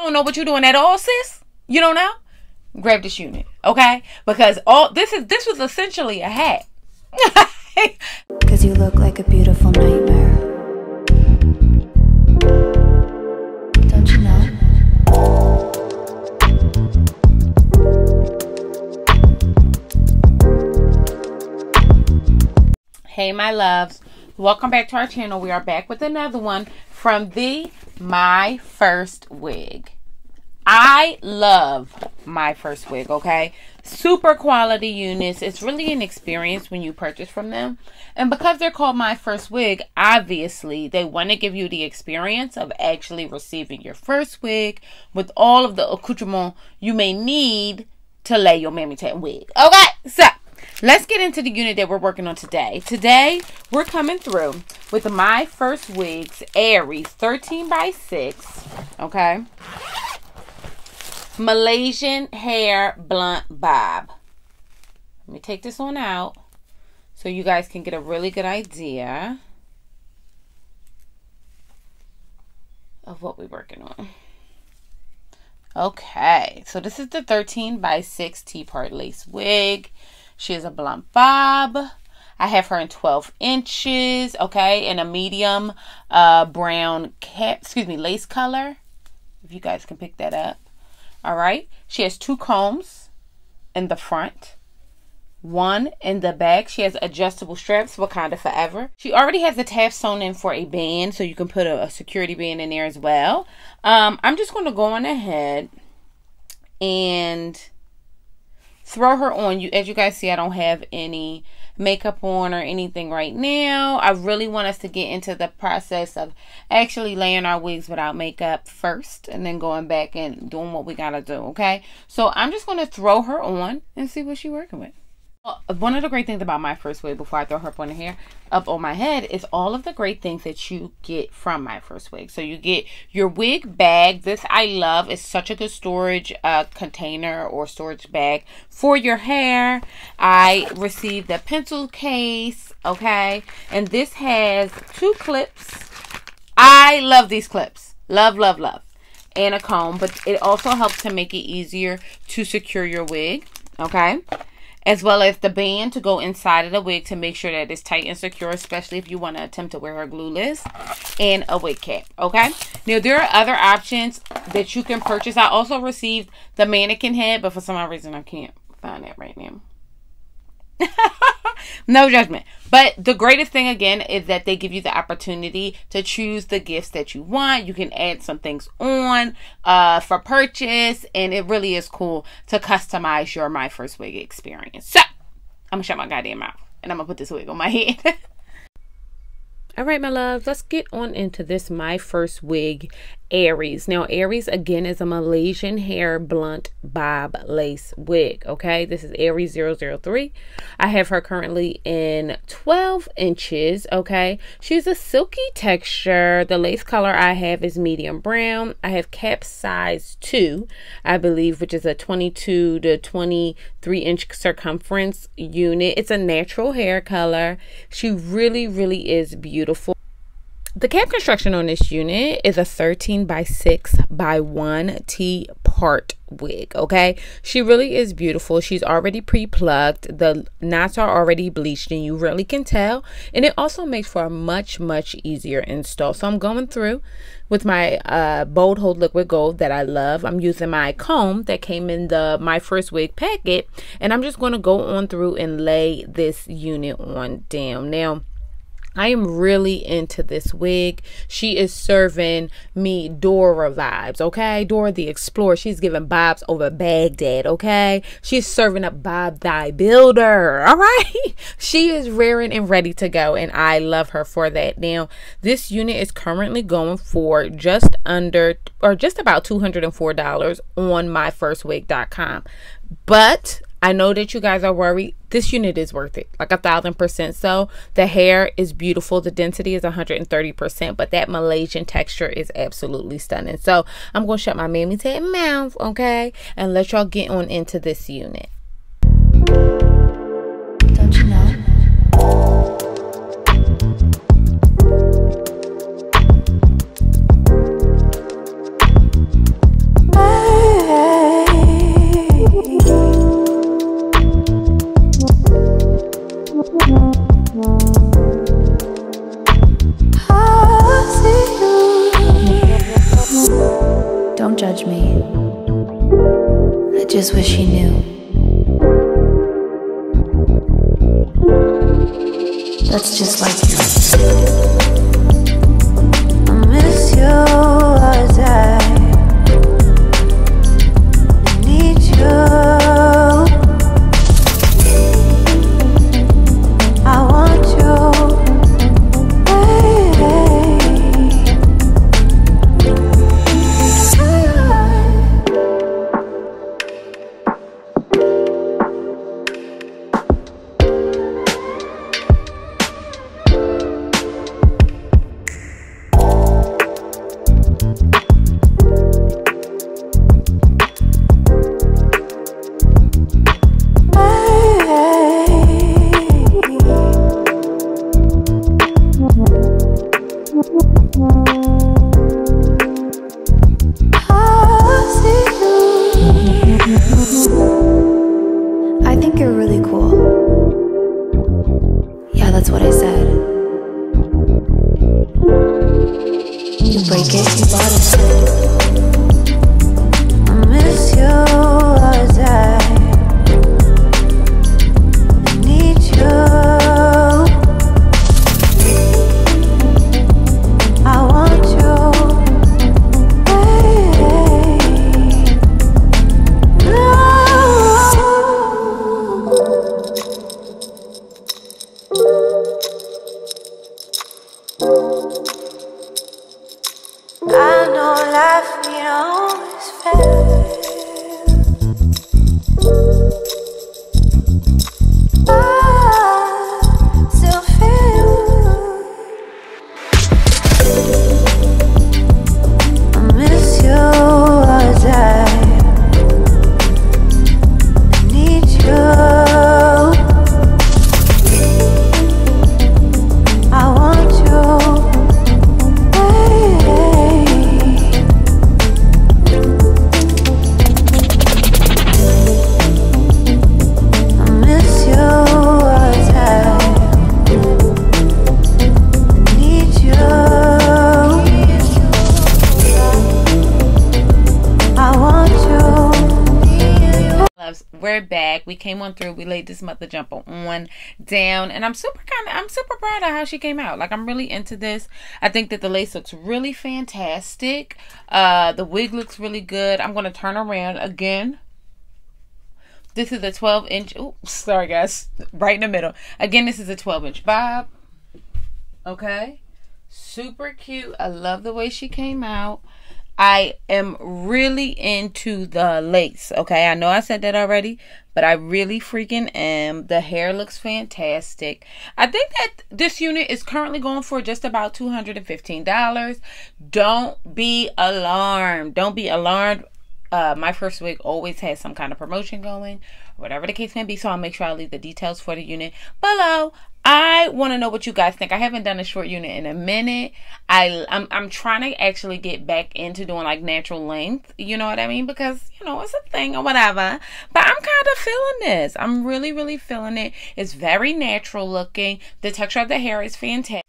You don't know what you're doing at all, sis. You don't know? Grab this unit, okay? Because all this was essentially a hat. Because you look like a beautiful nightmare. Don't you know? Hey, my loves. Welcome back to our channel. We are back with another one from the My First Wig. I love My First Wig, okay? Super quality units. It's really an experience when you purchase from them. And because they're called My First Wig, obviously they want to give you the experience of actually receiving your first wig with all of the accoutrement you may need to lay your mammy tat wig. Okay, so let's get into the unit that we're working on today. Today, we're coming through with the My First Wigs Aries 13x6, okay? Malaysian hair blunt bob. Let me take this one out so you guys can get a really good idea of what we're working on. Okay, so this is the 13x6 T-part lace wig. She is a blunt bob. I have her in 12 inches, okay, in a medium brown lace color, if you guys can pick that up. All right, she has two combs in the front, one in the back. She has adjustable straps, Wakanda forever. She already has a tab sewn in for a band, so you can put a security band in there as well. I'm just going to go on ahead and throw her on. As you guys see, I don't have any makeup on or anything right now. I really want us to get into the process of actually laying our wigs without makeup first and then going back and doing what we gotta do, okay? So I'm just gonna throw her on and see what she's working with. One of the great things about My First Wig, before I throw her up on the hair, up on my head, is all of the great things that you get from My First Wig. So you get your wig bag. This I love. It's such a good storage container or storage bag for your hair. I received a pencil case, okay? And this has two clips. I love these clips. Love, love, love. And a comb, but it also helps to make it easier to secure your wig, okay? As well as the band to go inside of the wig to make sure that it's tight and secure, especially if you want to attempt to wear her glueless, and a wig cap, okay? Now, there are other options that you can purchase. I also received the mannequin head, but for some odd reason, I can't find that right now. No judgment. But the greatest thing, again, is that they give you the opportunity to choose the gifts that you want. You can add some things on for purchase, and it really is cool to customize your My First Wig experience. So, I'm going to shut my goddamn mouth, and I'm going to put this wig on my head. All right, my loves, let's get on into this My First Wig Aries. Now, Aries, again, is a Malaysian hair blunt bob lace wig, okay? This is Aries-003. I have her currently in 12 inches, okay? She's a silky texture. The lace color I have is medium brown. I have cap size 2, I believe, which is a 22 to 23-inch circumference unit. It's a natural hair color. She really, really is beautiful. The cap construction on this unit is a 13x6x1 T-part wig, okay? She really is beautiful. She's already pre-plugged. The knots are already bleached, and you really can tell. And it also makes for a much, much easier install. So I'm going through with my Bold Hold Liquid Gold that I love. I'm using my comb that came in the My First Wig packet, and I'm just going to go on through and lay this unit on down. Now, I am really into this wig. She is serving me Dora vibes, okay? Dora the Explorer. She's giving bobs over Baghdad, okay? She's serving up Bob Thy Builder, all right? She is raring and ready to go, and I love her for that. Now, this unit is currently going for just under, or just about $204 on myfirstwig.com. But I know that you guys are worried. This unit is worth it, like 1,000%. So the hair is beautiful. The density is 130%, but that Malaysian texture is absolutely stunning. So I'm going to shut my mammy tat mouth, okay? And let y'all get on into this unit. Don't you know? Don't judge me. I just wish he knew. That's just like you. I miss you all the time. I need you. Came on through. We laid this mother jumper on down, and I'm super proud of how she came out. Like, I'm really into this. I think that the lace looks really fantastic. The wig looks really good. I'm gonna turn around again. This is a 12-inch. Oops, sorry guys, right in the middle again. This is a 12-inch bob. Okay, super cute. I love the way she came out. I am really into the lace, okay? I know I said that already, but I really freaking am. The hair looks fantastic. I think that this unit is currently going for just about $215. Don't be alarmed. Don't be alarmed. My First Wig always has some kind of promotion going, whatever the case may be, so I'll make sure I leave the details for the unit below. I want to know what you guys think. I haven't done a short unit in a minute. I'm trying to actually get back into doing like natural length, you know what I mean? Because, you know, it's a thing or whatever. But I'm kind of feeling this. I'm really, really feeling it. It's very natural looking. The texture of the hair is fantastic.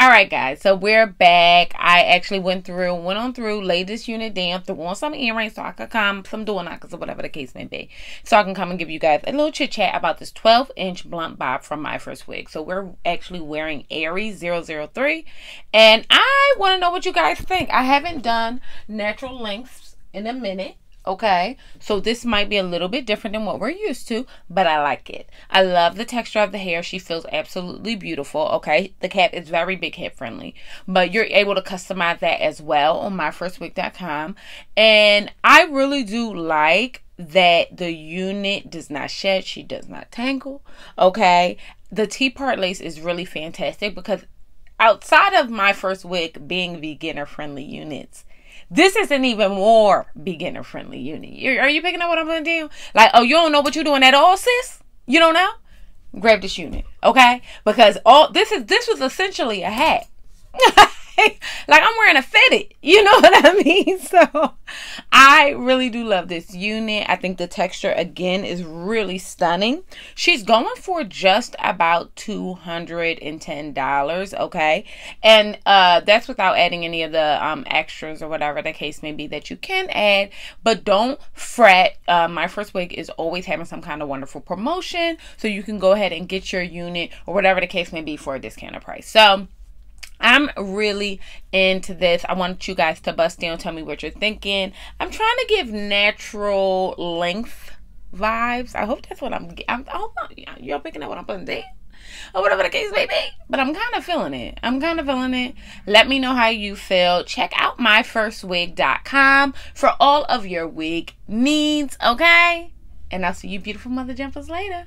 Alright guys, so we're back. I actually went on through, laid this unit down, threw on some earrings so I could come, some door knockers or whatever the case may be, so I can come and give you guys a little chit chat about this 12-inch blunt bob from My First Wig. So we're actually wearing Aries-003, and I want to know what you guys think. I haven't done natural lengths in a minute. Okay, so this might be a little bit different than what we're used to, but I like it. I love the texture of the hair. She feels absolutely beautiful. Okay, the cap is very big head friendly, but you're able to customize that as well on myfirstwig.com. And I really do like that the unit does not shed. She does not tangle. Okay, the T-part lace is really fantastic, because outside of My First Wig being beginner friendly units, this is an even more beginner-friendly unit. Are you picking up what I'm going to do? Like, oh, you don't know what you're doing at all, sis? You don't know? Grab this unit, okay? Because this was essentially a hat. like I'm wearing a fitted, you know what I mean? So I really do love this unit. I think the texture again is really stunning. She's going for just about $210, okay? And that's without adding any of the extras or whatever the case may be that you can add. But don't fret, My First Wig is always having some kind of wonderful promotion, so you can go ahead and get your unit or whatever the case may be for a discounted price. So I'm really into this. I want you guys to bust down, tell me what you're thinking. I'm trying to give natural length vibes. I hope that's what I hope y'all picking up what I'm putting down, or whatever the case may be, but I'm kind of feeling it. Let me know how you feel. Check out myfirstwig.com for all of your wig needs, okay? And I'll see you beautiful mother jumpers later.